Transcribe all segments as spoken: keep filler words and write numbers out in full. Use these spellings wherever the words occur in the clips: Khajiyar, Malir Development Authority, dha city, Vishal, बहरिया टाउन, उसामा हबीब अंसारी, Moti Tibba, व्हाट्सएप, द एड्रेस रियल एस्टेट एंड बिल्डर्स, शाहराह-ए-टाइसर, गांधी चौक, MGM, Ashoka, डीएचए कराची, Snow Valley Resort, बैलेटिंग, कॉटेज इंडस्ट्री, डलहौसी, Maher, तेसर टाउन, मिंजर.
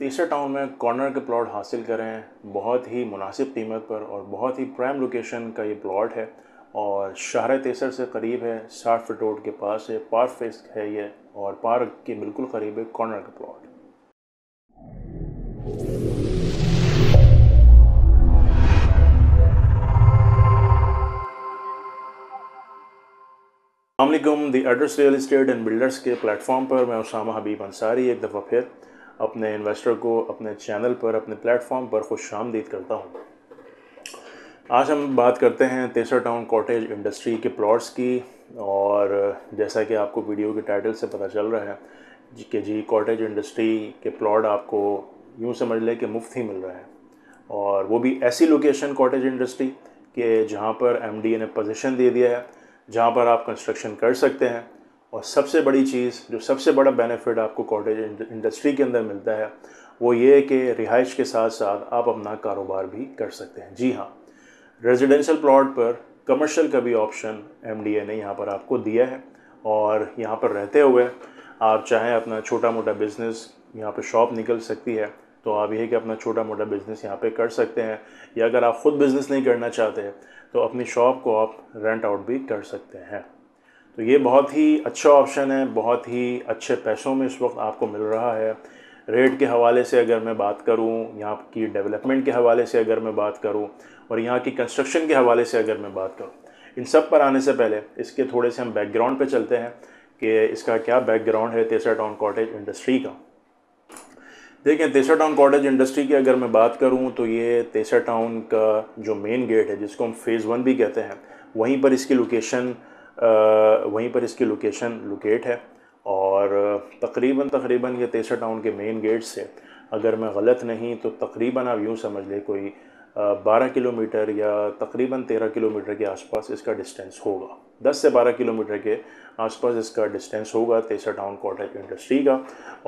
तेसर टाउन में कॉर्नर के प्लॉट हासिल करें बहुत ही मुनासिब कीमत पर, और बहुत ही प्राइम लोकेशन का ये प्लॉट है और शाहराह-ए-टाइसर से करीब है, साठ फुट रोड के पास है, पार्क फेस है ये और पार्क के बिल्कुल करीब है कॉर्नर का प्लॉट। अस्सलामुअलैकुम, द एड्रेस रियल एस्टेट एंड बिल्डर्स के प्लेटफॉर्म पर मैं उसामा हबीब अंसारी एक दफ़ा फिर अपने इन्वेस्टर को अपने चैनल पर, अपने प्लेटफॉर्म पर खुश आमदीद करता हूँ। आज हम बात करते हैं तेसर टाउन कॉटेज इंडस्ट्री के प्लॉट्स की, और जैसा कि आपको वीडियो के टाइटल से पता चल रहा है कि जी कॉटेज इंडस्ट्री के प्लॉट आपको यूँ समझ लें कि मुफ्त ही मिल रहे हैं, और वो भी ऐसी लोकेशन कॉटेज इंडस्ट्री के जहाँ पर एमडीए ने पोजीशन दे दिया है, जहाँ पर आप कंस्ट्रक्शन कर सकते हैं। और सबसे बड़ी चीज़, जो सबसे बड़ा बेनिफिट आपको कॉटेज इंडस्ट्री के अंदर मिलता है, वो ये कि रिहाइश के साथ साथ आप अपना कारोबार भी कर सकते हैं। जी हाँ, रेजिडेंशियल प्लॉट पर कमर्शियल का भी ऑप्शन एमडीए ने यहाँ पर आपको दिया है, और यहाँ पर रहते हुए आप चाहें अपना छोटा मोटा बिज़नेस, यहाँ पर शॉप निकल सकती है, तो आप यह कि अपना छोटा मोटा बिज़नेस यहाँ पर कर सकते हैं, या अगर आप ख़ुद बिज़नेस नहीं करना चाहते हैं तो अपनी शॉप को आप रेंट आउट भी कर सकते हैं। तो ये बहुत ही अच्छा ऑप्शन है, बहुत ही अच्छे पैसों में इस वक्त आपको मिल रहा है। रेट के हवाले से अगर मैं बात करूं, यहाँ की डेवलपमेंट के हवाले से अगर मैं बात करूं, और यहाँ की कंस्ट्रक्शन के हवाले से अगर मैं बात करूं, इन सब पर आने से पहले इसके थोड़े से हम बैकग्राउंड पे चलते हैं कि इसका क्या बैकग्राउंड है तेसर टाउन कॉटेज इंडस्ट्री का। देखें, तेसर टाउन कॉटेज इंडस्ट्री की अगर मैं बात करूँ तो ये तेसर टाउन का जो मेन गेट है, जिसको हम फ़ेज़ वन भी कहते हैं, वहीं पर इसकी लोकेशन वहीं पर इसकी लोकेशन लोकेट है। और तकरीबन तकरीबन ये तेसर टाउन के मेन गेट से अगर मैं गलत नहीं तो तकरीबन आप यूँ समझ लें कोई बारह किलोमीटर या तकरीबन तेरह किलोमीटर के आसपास इसका डिस्टेंस होगा, दस से बारह किलोमीटर के आसपास इसका डिस्टेंस होगा तेसर टाउन कॉटेज इंडस्ट्री का।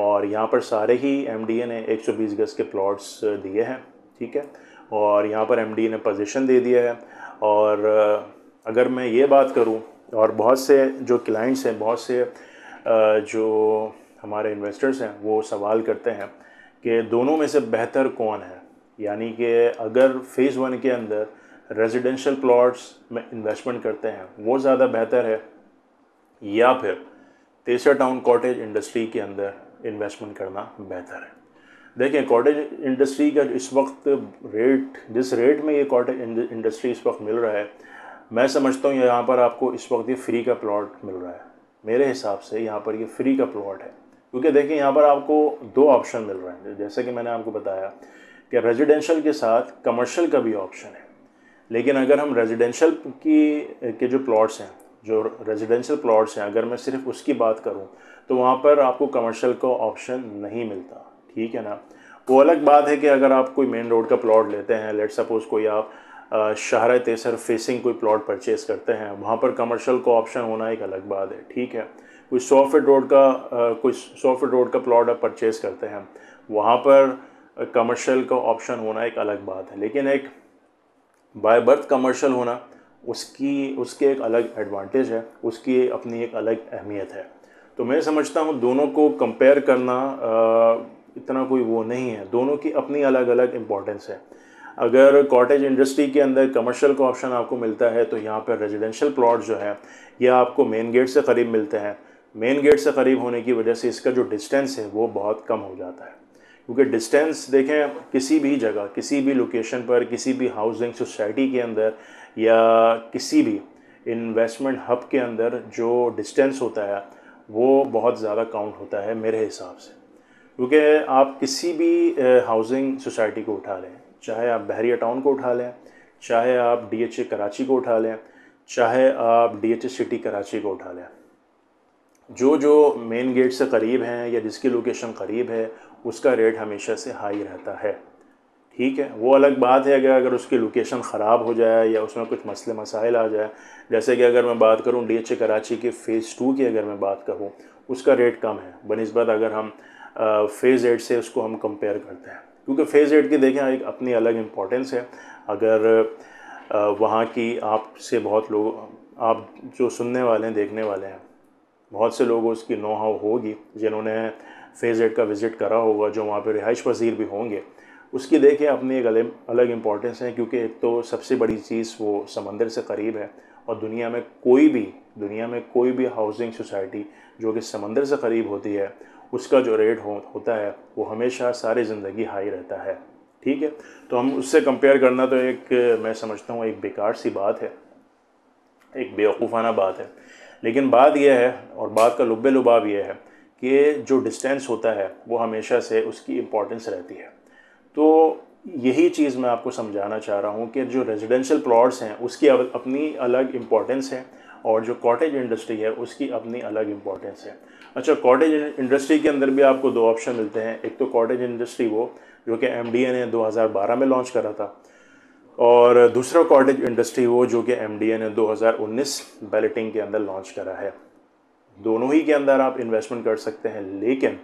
और यहाँ पर सारे ही एमडीए ने एक सौ बीस गज़ के प्लॉट्स दिए हैं, ठीक है, और यहाँ पर एमडीए ने पोजीशन दे दिया है। और अगर मैं ये बात करूँ, और बहुत से जो क्लाइंट्स हैं, बहुत से जो हमारे इन्वेस्टर्स हैं, वो सवाल करते हैं कि दोनों में से बेहतर कौन है, यानी कि अगर फ़ेज़ वन के अंदर रेजिडेंशियल प्लॉट्स में इन्वेस्टमेंट करते हैं वो ज़्यादा बेहतर है, या फिर तेसर टाउन कॉटेज इंडस्ट्री के अंदर इन्वेस्टमेंट करना बेहतर है। देखें, कॉटेज इंडस्ट्री का इस वक्त रेट, जिस रेट में ये कॉटेज इंडस्ट्री इस वक्त मिल रहा है, मैं समझता हूँ यहाँ पर आपको इस वक्त ये फ्री का प्लॉट मिल रहा है। मेरे हिसाब से यहाँ पर ये फ्री का प्लॉट है, क्योंकि देखिए यहाँ पर आपको दो ऑप्शन मिल रहे हैं, जैसे कि मैंने आपको बताया कि रेजिडेंशियल के साथ कमर्शियल का भी ऑप्शन है। लेकिन अगर हम रेजिडेंशियल की के जो प्लॉट्स हैं, जो रेजिडेंशियल प्लॉट्स हैं, अगर मैं सिर्फ उसकी बात करूँ तो वहाँ पर आपको कमर्शियल का ऑप्शन नहीं मिलता, ठीक है ना। वो अलग बात है कि अगर आप कोई मेन रोड का प्लॉट लेते हैं, लेट सपोज़ कोई आप शाहराह-ए-टाइसर फेसिंग कोई प्लॉट परचेज़ करते हैं, वहाँ पर कमर्शियल का ऑप्शन होना एक अलग बात है, ठीक है। कोई सौ फीट रोड का आ, कोई सौ फीट रोड का प्लॉट आप परचेज़ करते हैं, वहाँ पर कमर्शियल का ऑप्शन होना एक अलग बात है। लेकिन एक बाय बर्थ कमर्शियल होना, उसकी उसके एक अलग एडवांटेज है, उसकी अपनी एक अलग अहमियत है। तो मैं समझता हूँ दोनों को कंपेयर करना आ, इतना कोई वो नहीं है, दोनों की अपनी अलग अलग इम्पोर्टेंस है। अगर कॉटेज इंडस्ट्री के अंदर कमर्शियल का ऑप्शन आपको मिलता है, तो यहाँ पर रेजिडेंशियल प्लॉट जो है यह आपको मेन गेट से करीब मिलते हैं। मेन गेट से करीब होने की वजह से इसका जो डिस्टेंस है वो बहुत कम हो जाता है, क्योंकि डिस्टेंस देखें किसी भी जगह, किसी भी लोकेशन पर, किसी भी हाउसिंग सोसाइटी के अंदर या किसी भी इन्वेस्टमेंट हब के अंदर जो डिस्टेंस होता है वो बहुत ज़्यादा काउंट होता है मेरे हिसाब से। क्योंकि आप किसी भी हाउसिंग सोसाइटी को उठा लें, चाहे आप बहरिया टाउन को उठा लें, चाहे आप डीएचए कराची को उठा लें, चाहे आप डीएचए सिटी कराची को उठा लें, जो जो मेन गेट से करीब हैं या जिसकी लोकेशन करीब है उसका रेट हमेशा से हाई रहता है, ठीक है। वो अलग बात है अगर अगर उसकी लोकेशन ख़राब हो जाए या उसमें कुछ मसले मसाइल आ जाए, जैसे कि अगर मैं बात करूं डीएचए कराची के फ़ेज़ टू की अगर मैं बात करूं, उसका रेट कम है बनिस्बत अगर हम फ़ेज़ एट से उसको हम कंपेयर करते हैं, क्योंकि फ़ेज़ एट की देखें एक अपनी अलग इम्पोर्टेंस है। अगर वहाँ की आपसे बहुत लोग, आप जो सुनने वाले हैं, देखने वाले हैं, बहुत से लोगों उसकी नो हाउ होगी जिन्होंने फ़ेज़ एट का विज़िट करा होगा, जो वहाँ पर रिहाइश पसीर भी होंगे, उसकी देखें अपनी एक अलग इम्पॉर्टेंस है। क्योंकि एक तो सबसे बड़ी चीज़ वो समंदर से करीब है, और दुनिया में कोई भी दुनिया में कोई भी हाउसिंग सोसाइटी जो कि समंदर से करीब होती है, उसका जो रेट हो, होता है वो हमेशा सारी ज़िंदगी हाई रहता है। ठीक है, तो हम उससे कंपेयर करना तो एक मैं समझता हूँ एक बेकार सी बात है, एक बेवकूफ़ाना बात है। लेकिन बात यह है, और बात का लुब्बे लुबाब यह है कि जो डिस्टेंस होता है वो हमेशा से उसकी इम्पॉर्टेंस रहती है। तो यही चीज़ मैं आपको समझाना चाह रहा हूँ कि जो रेजिडेंशियल प्लॉट्स हैं उसकी अपनी अलग इम्पॉर्टेंस है, और जो कॉटेज इंडस्ट्री है उसकी अपनी अलग इम्पॉर्टेंस है। अच्छा, कॉटेज इंडस्ट्री के अंदर भी आपको दो ऑप्शन मिलते हैं। एक तो कॉटेज इंडस्ट्री वो जो कि एमडीए ने दो हज़ार बारह में लॉन्च करा था, और दूसरा कॉटेज इंडस्ट्री वो जो कि एमडीए ने दो हज़ार उन्नीस बैलेटिंग के अंदर लॉन्च करा है। दोनों ही के अंदर आप इन्वेस्टमेंट कर सकते हैं, लेकिन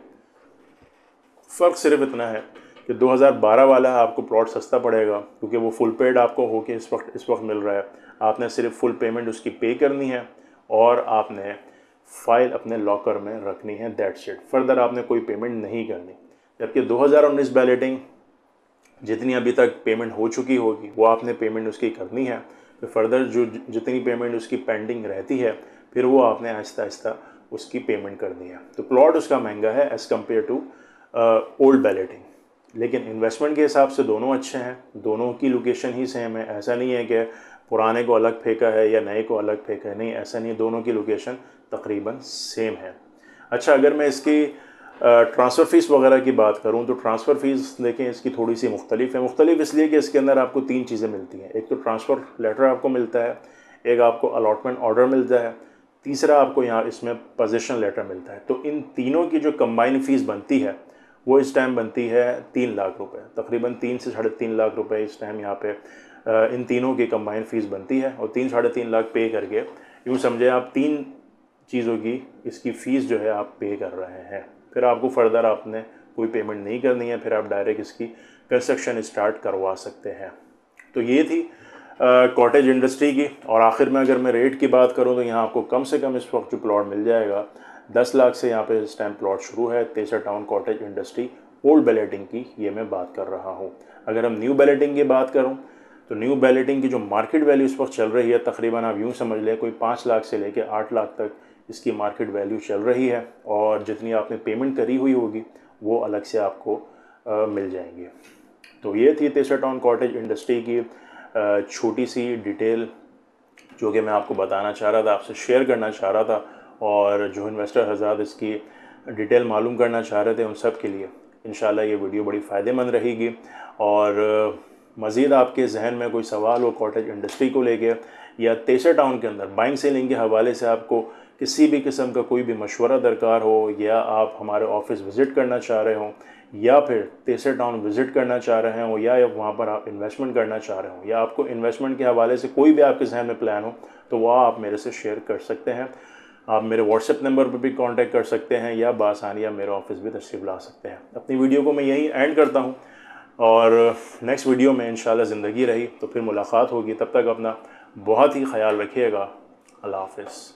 फ़र्क सिर्फ इतना है कि दो हज़ार बारह वाला आपको प्लॉट सस्ता पड़ेगा, क्योंकि वो फुल पेड आपको होके इस वक्त इस वक्त मिल रहा है। आपने सिर्फ फुल पेमेंट उसकी पे करनी है, और आपने फ़ाइल अपने लॉकर में रखनी है, दैट्स इट। फर्दर आपने कोई पेमेंट नहीं करनी। जबकि दो हज़ार उन्नीस बैलेटिंग जितनी अभी तक पेमेंट हो चुकी होगी वो आपने पेमेंट उसकी करनी है, फिर फर्दर जो जितनी पेमेंट उसकी पेंडिंग रहती है फिर वो आपने आहिस्ता आहिस्ता उसकी पेमेंट करनी है। तो प्लॉट उसका महंगा है as compare to old बैलेटिंग, लेकिन इन्वेस्टमेंट के हिसाब से दोनों अच्छे हैं, दोनों की लोकेशन ही सेम है। ऐसा नहीं है कि पुराने को अलग फेंका है या नए को अलग फेंका है, नहीं, ऐसा नहीं है, दोनों की लोकेशन तकरीबन सेम है। अच्छा, अगर मैं इसकी ट्रांसफ़र फ़ीस वगैरह की बात करूं तो ट्रांसफ़र फ़ीस देखें इसकी थोड़ी सी मुख्तलिफ है। मुख्तलिफ इसलिए कि इसके अंदर आपको तीन चीज़ें मिलती हैं। एक तो ट्रांसफ़र लेटर आपको मिलता है, एक आपको अलॉटमेंट ऑर्डर मिलता है, तीसरा आपको यहाँ इसमें पोजीशन लेटर मिलता है। तो इन तीनों की जो कंबाइन फ़ीस बनती है वो इस टाइम बनती है तीन लाख रुपए, तकरीबन तीन से साढ़े तीन लाख रुपए इस टाइम यहाँ पे इन तीनों की कंबाइन फ़ीस बनती है। और तीन साढ़े तीन लाख पे करके यूँ समझे आप तीन चीज़ों की इसकी फ़ीस जो है आप पे कर रहे हैं। फिर आपको फर्दर आपने कोई पेमेंट नहीं करनी है, फिर आप डायरेक्ट इसकी कंस्ट्रक्शन स्टार्ट करवा सकते हैं। तो ये थी कॉटेज इंडस्ट्री की। और आखिर में अगर मैं रेट की बात करूँ तो यहाँ आपको कम से कम इस वक्त जो प्लॉट मिल जाएगा दस लाख से यहाँ पे इस टाइम प्लॉट शुरू है। तेसर टाउन कॉटेज इंडस्ट्री old बैलेटिंग की ये मैं बात कर रहा हूँ। अगर हम न्यू बैलेटिंग की बात करूँ तो न्यू बैलेटिंग की जो मार्केट वैल्यू इस वक्त चल रही है तकरीबन आप यूँ समझ लें कोई पाँच लाख से लेकर आठ लाख तक इसकी मार्केट वैल्यू चल रही है, और जितनी आपने पेमेंट करी हुई होगी वो अलग से आपको आ, मिल जाएंगे। तो ये थी तेसर टाउन कॉटेज इंडस्ट्री की छोटी सी डिटेल जो कि मैं आपको बताना चाह रहा था, आपसे शेयर करना चाह रहा था, और जो इन्वेस्टर हज़रात इसकी डिटेल मालूम करना चाह रहे थे उन सब के लिए इंशाल्लाह ये वीडियो बड़ी फ़ायदेमंद रहेगी। और मज़ीद आपके जहन में कोई सवाल हो कॉटेज इंडस्ट्री को लेकर या तेसर टाउन के अंदर बाइंग सेलिंग के हवाले से आपको किसी भी किस्म का कोई भी मशवरा दरकार हो, या आप हमारे ऑफिस विज़िट करना चाह रहे हो, या फिर तेसर टाउन विज़िट करना चाह रहे हो, या वहाँ पर आप इन्वेस्टमेंट करना चाह रहे हो, या आपको इन्वेस्टमेंट के हवाले से कोई भी आपके जहन में प्लान हो, तो वह आप मेरे से शेयर कर सकते हैं। आप मेरे व्हाट्सएप नंबर पर भी कांटेक्ट कर सकते हैं, या बआसानी मेरे ऑफिस भी तशरीफ़ ला सकते हैं। अपनी वीडियो को मैं यहीं एंड करता हूँ, और नेक्स्ट वीडियो में इंशाल्लाह ज़िंदगी रही तो फिर मुलाकात होगी। तब तक अपना बहुत ही ख्याल रखिएगा। अल्लाह हाफ़िज़।